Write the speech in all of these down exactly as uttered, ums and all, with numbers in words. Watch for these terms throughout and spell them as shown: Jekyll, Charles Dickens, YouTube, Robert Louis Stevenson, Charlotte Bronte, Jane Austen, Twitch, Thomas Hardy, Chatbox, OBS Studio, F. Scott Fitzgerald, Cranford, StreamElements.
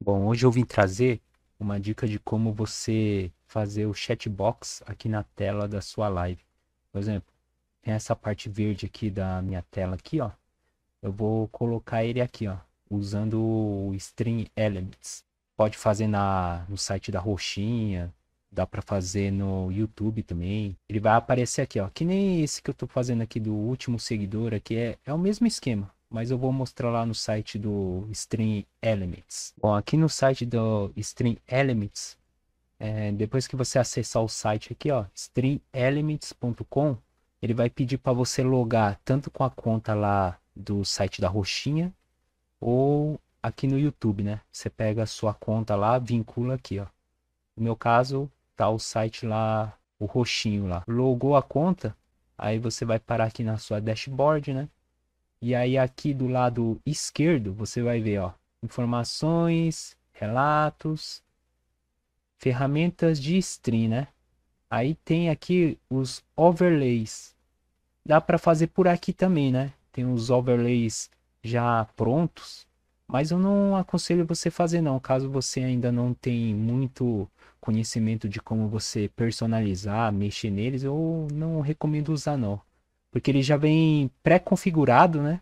Bom, hoje eu vim trazer uma dica de como você fazer o chatbox aqui na tela da sua live. Por exemplo, tem essa parte verde aqui da minha tela aqui, ó. Eu vou colocar ele aqui, ó, usando o StreamElements. Pode fazer na, no site da roxinha, dá para fazer no YouTube também. Ele vai aparecer aqui, ó, que nem esse que eu tô fazendo aqui do último seguidor aqui, é, é o mesmo esquema. Mas eu vou mostrar lá no site do StreamElements. Bom, aqui no site do StreamElements, é, depois que você acessar o site aqui, ó, stream elements ponto com, ele vai pedir para você logar tanto com a conta lá do site da roxinha ou aqui no YouTube, né? Você pega a sua conta lá, vincula aqui, ó. No meu caso, tá o site lá, o roxinho lá. Logou a conta, aí você vai parar aqui na sua dashboard, né? E aí aqui do lado esquerdo, você vai ver, ó, informações, relatos, ferramentas de stream, né? Aí tem aqui os overlays. Dá para fazer por aqui também, né? Tem os overlays já prontos, mas eu não aconselho você fazer não, caso você ainda não tem muito conhecimento de como você personalizar, mexer neles, eu não recomendo usar não. Porque ele já vem pré-configurado, né?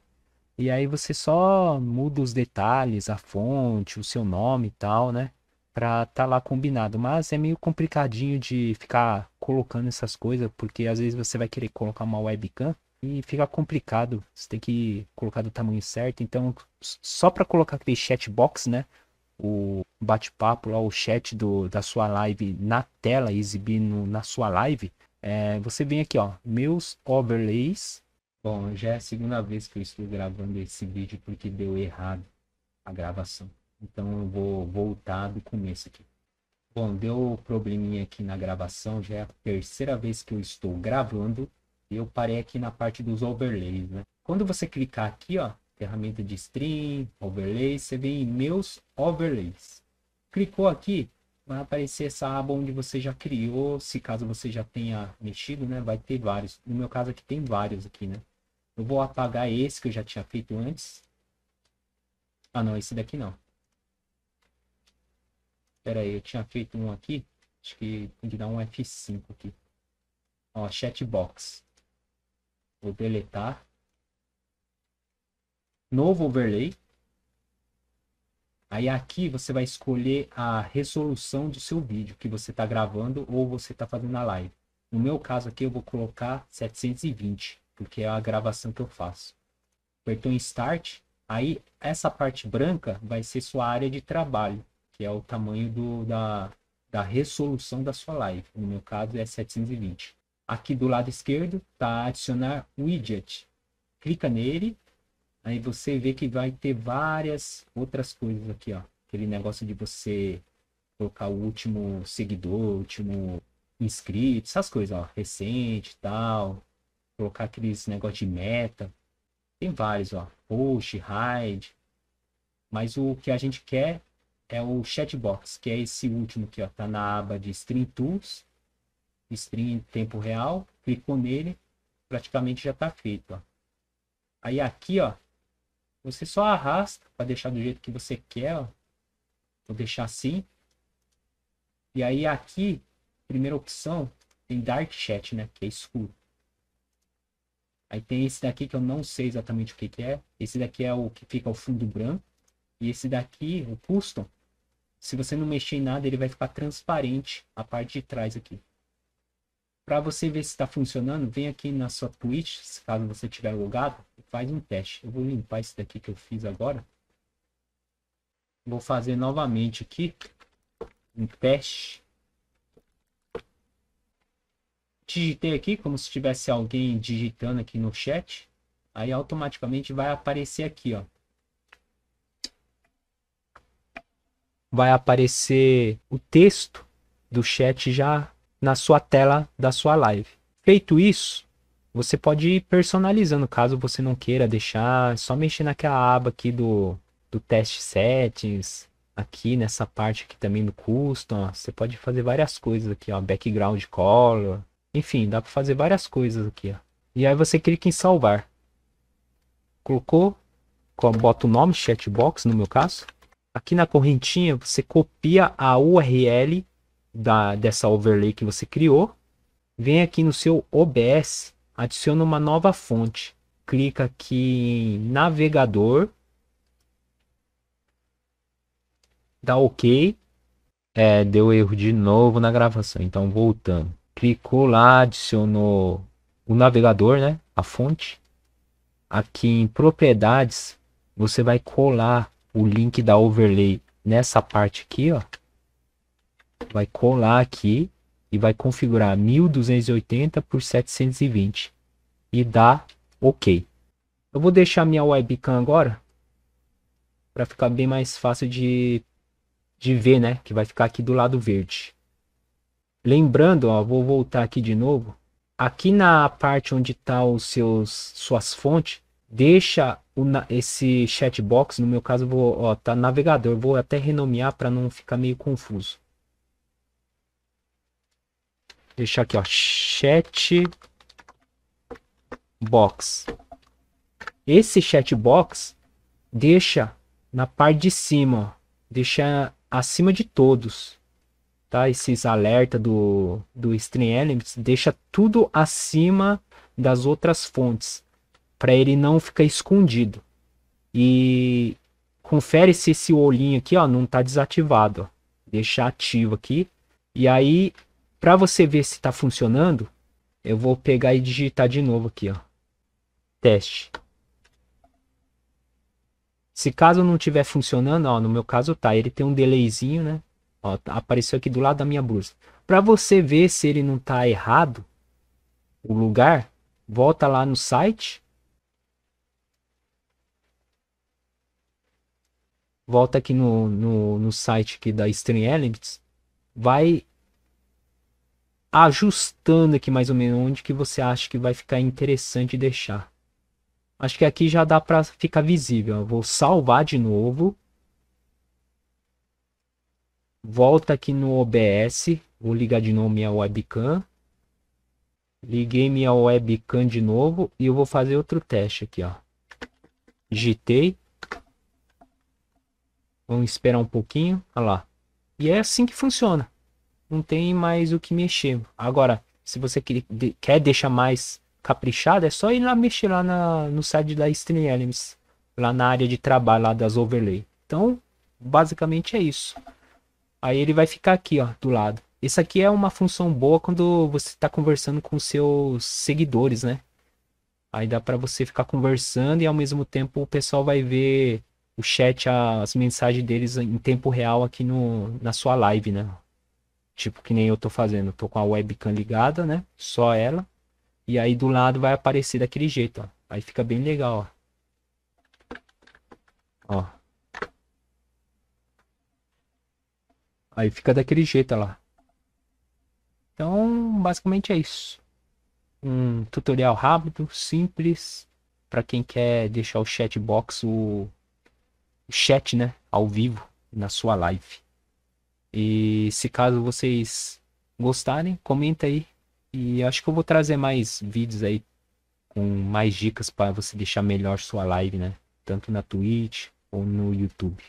E aí você só muda os detalhes, a fonte, o seu nome e tal, né? Pra tá lá combinado. Mas é meio complicadinho de ficar colocando essas coisas, porque às vezes você vai querer colocar uma webcam e fica complicado. Você tem que colocar do tamanho certo. Então, só pra colocar aquele chatbox, né? O bate-papo lá, o chat do, da sua live na tela, exibindo na sua live. É, você vem aqui, ó, meus overlays. Bom, já é a segunda vez que eu estou gravando esse vídeo porque deu errado a gravação. Então eu vou voltar do começo aqui. Bom, deu probleminha aqui na gravação, já é a terceira vez que eu estou gravando. E eu parei aqui na parte dos overlays, né? Quando você clicar aqui, ó, ferramenta de stream, overlays, você vem em meus overlays. Clicou aqui, vai aparecer essa aba onde você já criou, se caso você já tenha mexido, né? Vai ter vários. No meu caso aqui tem vários aqui, né? Eu vou apagar esse que eu já tinha feito antes. Ah, não, esse daqui não. Pera aí, eu tinha feito um aqui. Acho que tem que dar um F cinco aqui. Ó, chatbox. Vou deletar. Novo overlay. Aí aqui você vai escolher a resolução do seu vídeo que você está gravando ou você está fazendo a live. No meu caso aqui eu vou colocar setecentos e vinte, porque é a gravação que eu faço. Apertou em Start, aí essa parte branca vai ser sua área de trabalho, que é o tamanho do, da, da resolução da sua live. No meu caso é setecentos e vinte. Aqui do lado esquerdo está adicionar widget. Clica nele. Aí você vê que vai ter várias outras coisas aqui, ó. Aquele negócio de você colocar o último seguidor, último inscrito, essas coisas, ó. Recente e tal. Colocar aqueles negócios de meta. Tem vários, ó. Post, hide. Mas o que a gente quer é o chatbox, que é esse último aqui, ó. Tá na aba de Stream Tools. Stream em tempo real. Clicou nele. Praticamente já tá feito, ó. Aí aqui, ó. Você só arrasta para deixar do jeito que você quer, ó. Vou deixar assim. E aí aqui, primeira opção, tem Dark Chat, né? Que é escuro. Aí tem esse daqui que eu não sei exatamente o que, que é. Esse daqui é o que fica o fundo branco. E esse daqui, o Custom, se você não mexer em nada, ele vai ficar transparente a parte de trás aqui. Para você ver se está funcionando, vem aqui na sua Twitch, se caso você tiver logado, e faz um teste. Eu vou limpar esse daqui que eu fiz agora. Vou fazer novamente aqui um teste. Digitei aqui como se tivesse alguém digitando aqui no chat. Aí automaticamente vai aparecer aqui, ó. Vai aparecer o texto do chat já na sua tela da sua live. Feito isso, você pode ir personalizando, caso você não queira deixar, é só mexer naquela aba aqui do, do teste settings, aqui nessa parte aqui também do custom, ó. Você pode fazer várias coisas aqui, ó, background color, enfim, dá para fazer várias coisas aqui, ó. E aí você clica em salvar. Colocou, bota o nome, chatbox no meu caso. Aqui na correntinha você copia a U R L da, dessa overlay que você criou. Vem aqui no seu O B S, adiciona uma nova fonte. Clica aqui em navegador. Dá OK. É, deu erro de novo na gravação, então voltando. Clicou lá, adicionou o navegador, né? A fonte. Aqui em propriedades, você vai colar o link da overlay nessa parte aqui, ó. Vai colar aqui e vai configurar mil duzentos e oitenta por setecentos e vinte e dá OK. Eu vou deixar minha webcam agora para ficar bem mais fácil de de ver, né, que vai ficar aqui do lado verde. Lembrando, ó, vou voltar aqui de novo. Aqui na parte onde tá os seus suas fontes, deixa o, esse chatbox. No meu caso, vou, ó, tá navegador. Vou até renomear para não ficar meio confuso. Deixar aqui, ó, chatbox. Esse chatbox deixa na parte de cima, ó, deixa acima de todos. Tá, esses alerta do, do StreamElements, deixa tudo acima das outras fontes, para ele não ficar escondido. E confere se esse olhinho aqui, ó, não está desativado, ó. Deixa ativo aqui. E aí, para você ver se está funcionando, eu vou pegar e digitar de novo aqui, ó, teste. Se caso não tiver funcionando, ó, no meu caso tá, ele tem um delayzinho, né? Ó, apareceu aqui do lado da minha blusa. Para você ver se ele não tá errado o lugar, volta lá no site, volta aqui no, no, no site aqui da StreamElements, vai ajustando aqui mais ou menos onde que você acha que vai ficar interessante deixar. Acho que aqui já dá para ficar visível. Eu vou salvar de novo. Volta aqui no O B S, vou ligar de novo minha webcam. Liguei minha webcam de novo e eu vou fazer outro teste aqui, ó. Digitei. Vamos esperar um pouquinho, olha lá. E é assim que funciona. Não tem mais o que mexer. Agora, se você quer deixar mais caprichado, é só ir lá mexer lá na, no site da StreamElements, lá na área de trabalho lá das overlay. Então, basicamente é isso. Aí ele vai ficar aqui, ó, do lado. Isso aqui é uma função boa quando você está conversando com seus seguidores, né? Aí dá para você ficar conversando e ao mesmo tempo o pessoal vai ver o chat, as mensagens deles em tempo real aqui no, na sua live, né? Tipo que nem eu tô fazendo, tô com a webcam ligada, né? Só ela. E aí do lado vai aparecer daquele jeito, ó. Aí fica bem legal, ó. Ó. Aí fica daquele jeito, ó lá. Então, basicamente é isso. Um tutorial rápido, simples, para quem quer deixar o chatbox, o, o chat, né, ao vivo na sua live. E se caso vocês gostarem, comenta aí. E acho que eu vou trazer mais vídeos aí com mais dicas para você deixar melhor sua live, né? Tanto na Twitch ou no YouTube.